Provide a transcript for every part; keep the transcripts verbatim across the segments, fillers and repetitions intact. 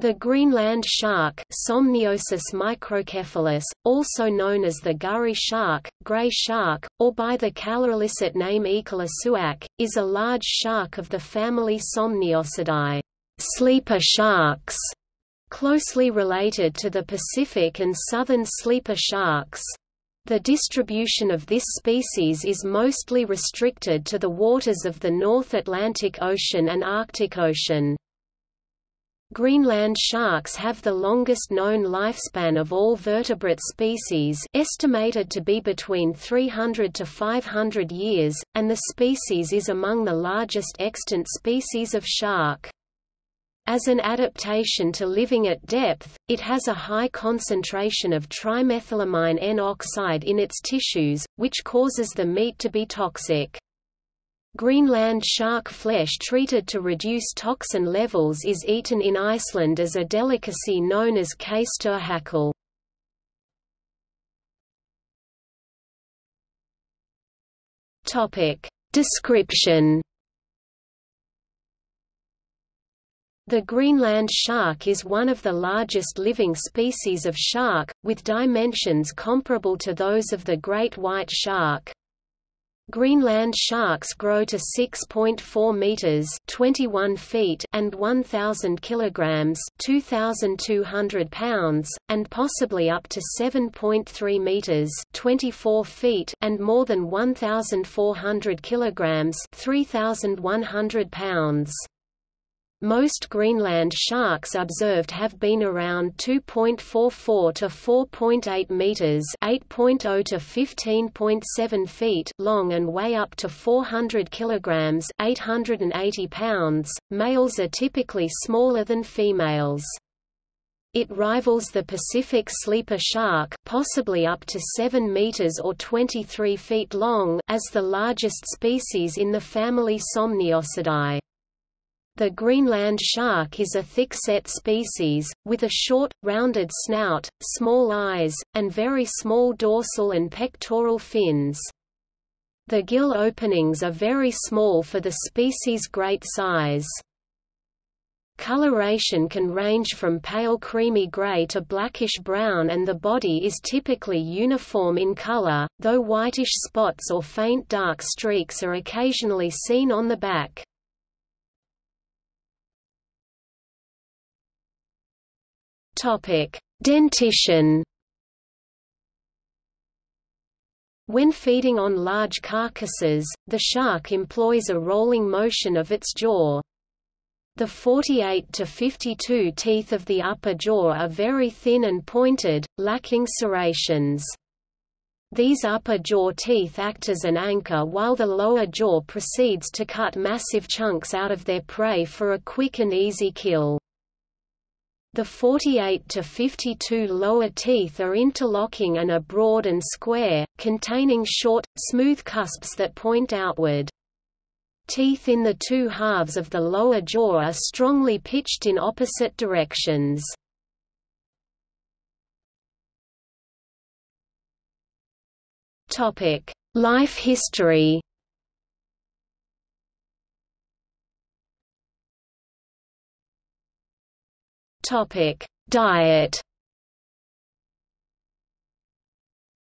The Greenland shark, Somniosus microcephalus, also known as the gurry shark, grey shark, or by the Kalaallisut name eqalussuaq, is a large shark of the family Somniosidae, sleeper sharks, closely related to the Pacific and southern sleeper sharks. The distribution of this species is mostly restricted to the waters of the North Atlantic Ocean and Arctic Ocean. Greenland sharks have the longest known lifespan of all vertebrate species, estimated to be between three hundred to five hundred years, and the species is among the largest extant species of shark. As an adaptation to living at depth, it has a high concentration of trimethylamine N oxide in its tissues, which causes the meat to be toxic. Greenland shark flesh treated to reduce toxin levels is eaten in Iceland as a delicacy known as kæstur hákarl. Topic description. The Greenland shark is one of the largest living species of shark, with dimensions comparable to those of the great white shark. Greenland sharks grow to six point four meters (twenty-one feet) and one thousand kilograms (two thousand two hundred pounds), and possibly up to seven point three meters (twenty-four feet) and more than one thousand four hundred kilograms (three thousand one hundred pounds). Most Greenland sharks observed have been around two point four four to four point eight meters (eight point zero to fifteen point seven feet) long and weigh up to four hundred kilograms (eight hundred eighty pounds). Males are typically smaller than females. It rivals the Pacific sleeper shark, possibly up to seven meters or twenty-three feet long, as the largest species in the family Somniosidae. The Greenland shark is a thick-set species, with a short, rounded snout, small eyes, and very small dorsal and pectoral fins. The gill openings are very small for the species' great size. Coloration can range from pale creamy grey to blackish-brown, and the body is typically uniform in color, though whitish spots or faint dark streaks are occasionally seen on the back. Topic: Dentition. When feeding on large carcasses, the shark employs a rolling motion of its jaw. The forty-eight to fifty-two teeth of the upper jaw are very thin and pointed, lacking serrations. These upper jaw teeth act as an anchor while the lower jaw proceeds to cut massive chunks out of their prey for a quick and easy kill. The forty-eight to fifty-two lower teeth are interlocking and are broad and square, containing short, smooth cusps that point outward. Teeth in the two halves of the lower jaw are strongly pitched in opposite directions. Topic: Life history. Topic: Diet.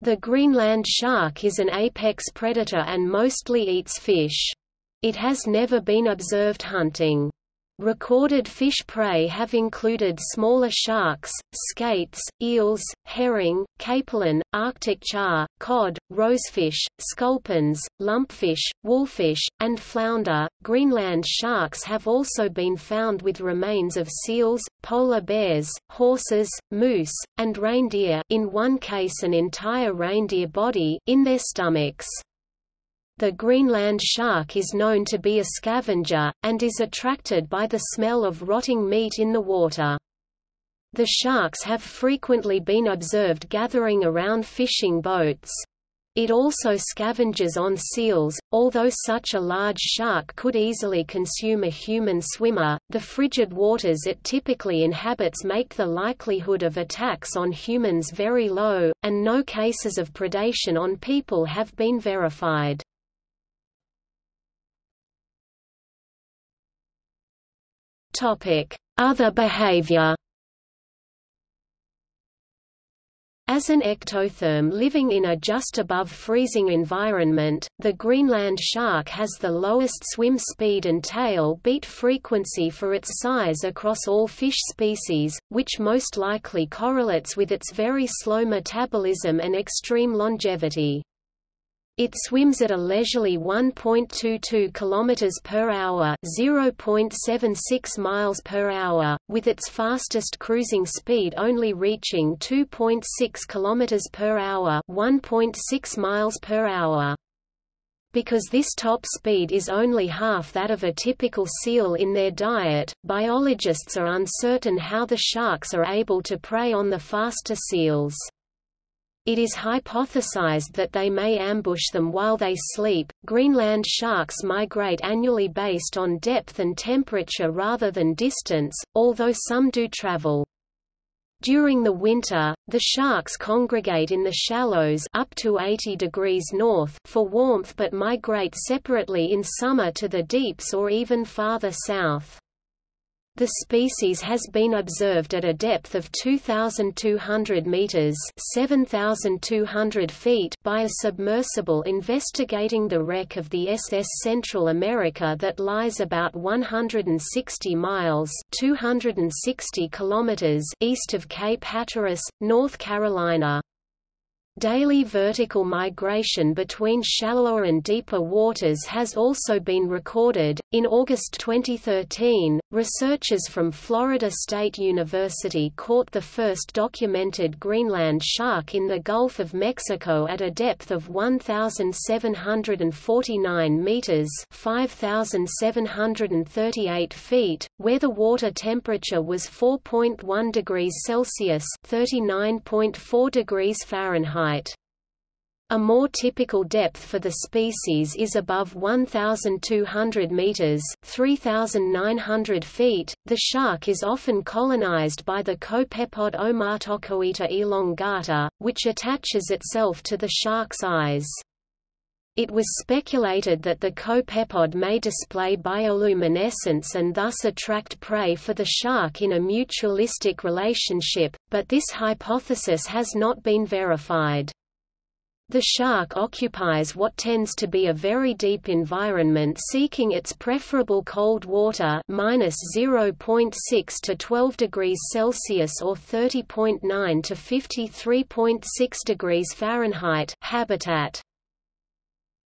The Greenland shark is an apex predator and mostly eats fish. It has never been observed hunting. Recorded fish prey have included smaller sharks, skates, eels, herring, capelin, Arctic char, cod, rosefish, sculpins, lumpfish, wolfish, and flounder. Greenland sharks have also been found with remains of seals, polar bears, horses, moose, and reindeer, in one case an entire reindeer body, in their stomachs. The Greenland shark is known to be a scavenger, and is attracted by the smell of rotting meat in the water. The sharks have frequently been observed gathering around fishing boats. It also scavenges on seals. Although such a large shark could easily consume a human swimmer, the frigid waters it typically inhabits make the likelihood of attacks on humans very low, and no cases of predation on people have been verified. Other behavior. As an ectotherm living in a just above freezing environment, the Greenland shark has the lowest swim speed and tail beat frequency for its size across all fish species, which most likely correlates with its very slow metabolism and extreme longevity. It swims at a leisurely one point two two kilometers per hour, zero point seven six miles per hour, with its fastest cruising speed only reaching two point six kilometers per hour, one point six miles per hour. Because this top speed is only half that of a typical seal in their diet, biologists are uncertain how the sharks are able to prey on the faster seals. It is hypothesized that they may ambush them while they sleep. Greenland sharks migrate annually based on depth and temperature rather than distance, although some do travel. During the winter, the sharks congregate in the shallows up to eighty degrees north for warmth, but migrate separately in summer to the deeps or even farther south. The species has been observed at a depth of two thousand two hundred meters (seven thousand two hundred feet) by a submersible investigating the wreck of the S S Central America that lies about one hundred sixty miles (two hundred sixty kilometers) east of Cape Hatteras, North Carolina. Daily vertical migration between shallower and deeper waters has also been recorded. In August twenty thirteen, researchers from Florida State University caught the first documented Greenland shark in the Gulf of Mexico at a depth of one thousand seven hundred forty-nine meters, five thousand seven hundred thirty-eight feet, where the water temperature was four point one degrees Celsius, thirty-nine point four degrees Fahrenheit. A more typical depth for the species is above one thousand two hundred meters, three thousand nine hundred feet. The shark is often colonized by the copepod Ommatokoita elongata, which attaches itself to the shark's eyes. It was speculated that the copepod may display bioluminescence and thus attract prey for the shark in a mutualistic relationship, but this hypothesis has not been verified. The shark occupies what tends to be a very deep environment, seeking its preferable cold water minus zero point six to twelve degrees Celsius or thirty point nine to fifty-three point six degrees Fahrenheit habitat.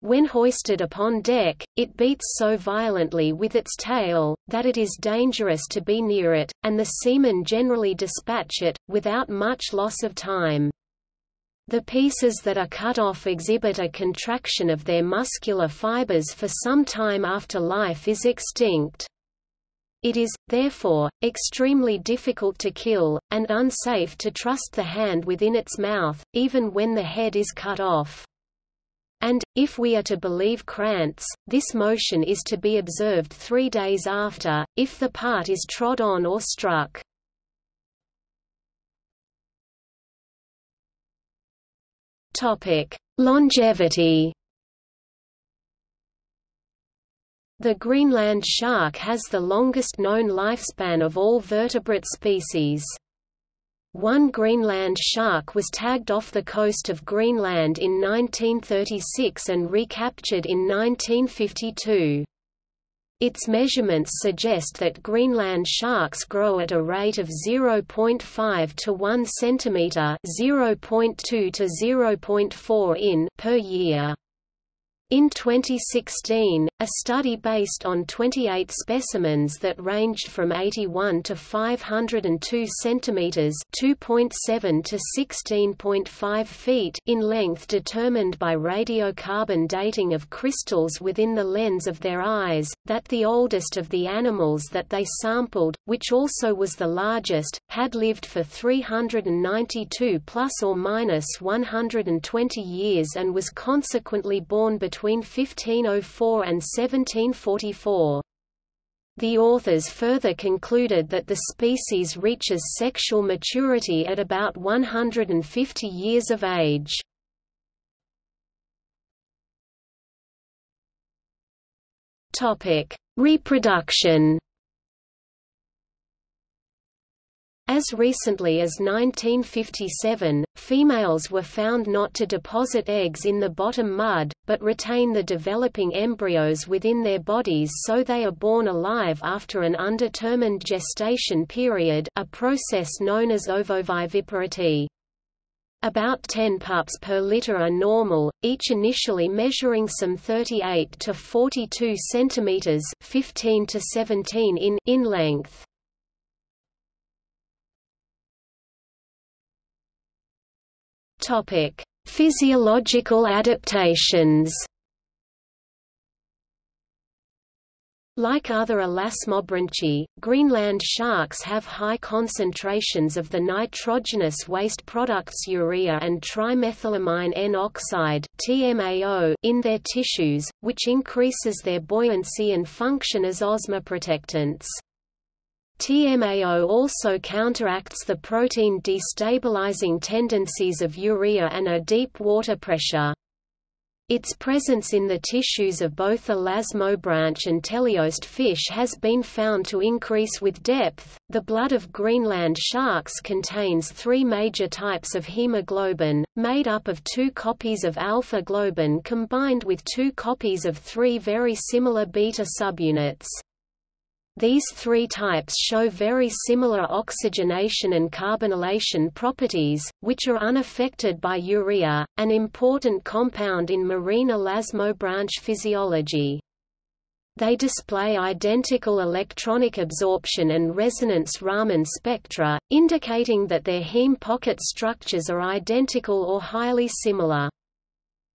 When hoisted upon deck, it beats so violently with its tail, that it is dangerous to be near it, and the seamen generally dispatch it, without much loss of time. The pieces that are cut off exhibit a contraction of their muscular fibers for some time after life is extinct. It is, therefore, extremely difficult to kill, and unsafe to trust the hand within its mouth, even when the head is cut off. And, if we are to believe Krantz, this motion is to be observed three days after, if the part is trod on or struck. Longevity. The Greenland shark has the longest known lifespan of all vertebrate species. One Greenland shark was tagged off the coast of Greenland in nineteen thirty-six and recaptured in nineteen fifty-two. Its measurements suggest that Greenland sharks grow at a rate of zero point five to one centimeter (zero point two to zero point four inches) per year. In twenty sixteen, a study based on twenty-eight specimens that ranged from eighty-one to five hundred two centimeters (two point seven to sixteen point five feet) in length determined by radiocarbon dating of crystals within the lens of their eyes, that the oldest of the animals that they sampled, which also was the largest, had lived for three hundred ninety-two plus or minus one hundred twenty years and was consequently born between between fifteen oh four and seventeen forty-four. The authors further concluded that the species reaches sexual maturity at about one hundred fifty years of age. Reproduction. As recently as nineteen fifty-seven, females were found not to deposit eggs in the bottom mud, but retain the developing embryos within their bodies, so they are born alive after an undetermined gestation period, a process known as ovoviviparity. About ten pups per litter are normal, each initially measuring some thirty-eight to forty-two centimeters (fifteen to seventeen in) in length. Topic: Physiological adaptations. Like other elasmobranchi, Greenland sharks have high concentrations of the nitrogenous waste products urea and trimethylamine N-oxide in their tissues, which increases their buoyancy and function as osmoprotectants. T M A O also counteracts the protein destabilizing tendencies of urea and a deep water pressure. Its presence in the tissues of both elasmobranch and teleost fish has been found to increase with depth. The blood of Greenland sharks contains three major types of hemoglobin, made up of two copies of alpha globin combined with two copies of three very similar beta subunits. These three types show very similar oxygenation and carbonylation properties, which are unaffected by urea, an important compound in marine elasmobranch physiology. They display identical electronic absorption and resonance Raman spectra, indicating that their heme pocket structures are identical or highly similar.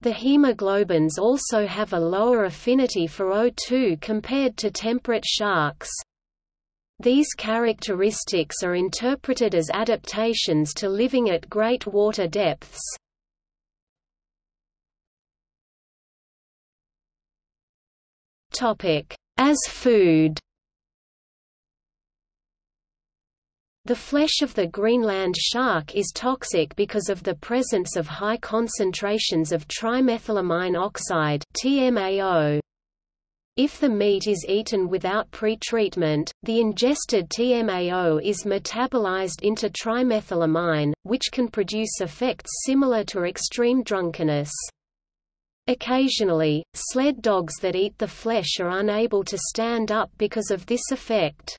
The hemoglobins also have a lower affinity for O two compared to temperate sharks. These characteristics are interpreted as adaptations to living at great water depths. As food. The flesh of the Greenland shark is toxic because of the presence of high concentrations of trimethylamine oxide (T M A O). If the meat is eaten without pretreatment, the ingested T M A O is metabolized into trimethylamine, which can produce effects similar to extreme drunkenness. Occasionally, sled dogs that eat the flesh are unable to stand up because of this effect.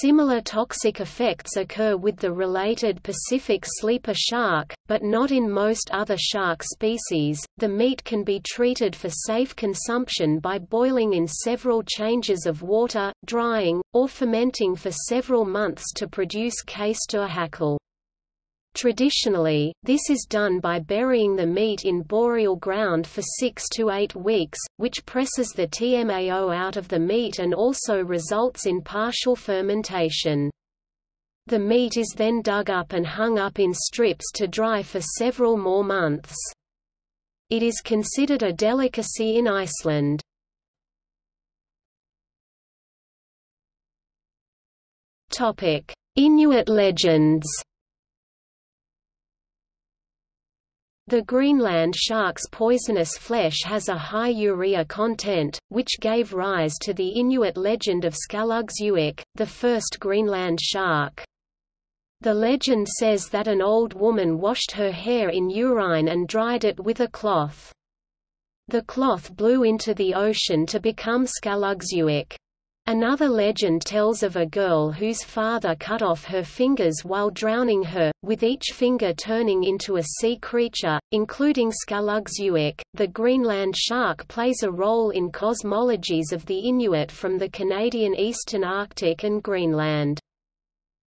Similar toxic effects occur with the related Pacific sleeper shark, but not in most other shark species. The meat can be treated for safe consumption by boiling in several changes of water, drying, or fermenting for several months to produce kæstur hákarl. Traditionally, this is done by burying the meat in boreal ground for six to eight weeks, which presses the T M A O out of the meat and also results in partial fermentation. The meat is then dug up and hung up in strips to dry for several more months. It is considered a delicacy in Iceland. Inuit legends. The Greenland shark's poisonous flesh has a high urea content, which gave rise to the Inuit legend of Skalugsuik, the first Greenland shark. The legend says that an old woman washed her hair in urine and dried it with a cloth. The cloth blew into the ocean to become Skalugsuik. Another legend tells of a girl whose father cut off her fingers while drowning her, with each finger turning into a sea creature, including Skalugsuik. The Greenland shark plays a role in cosmologies of the Inuit from the Canadian Eastern Arctic and Greenland.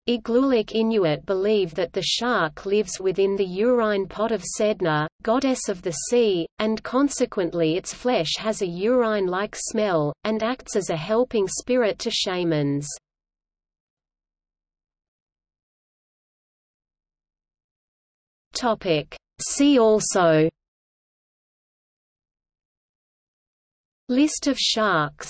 Igloolik Inuit believe that the shark lives within the urine pot of Sedna, goddess of the sea, and consequently its flesh has a urine-like smell, and acts as a helping spirit to shamans. See also: List of sharks.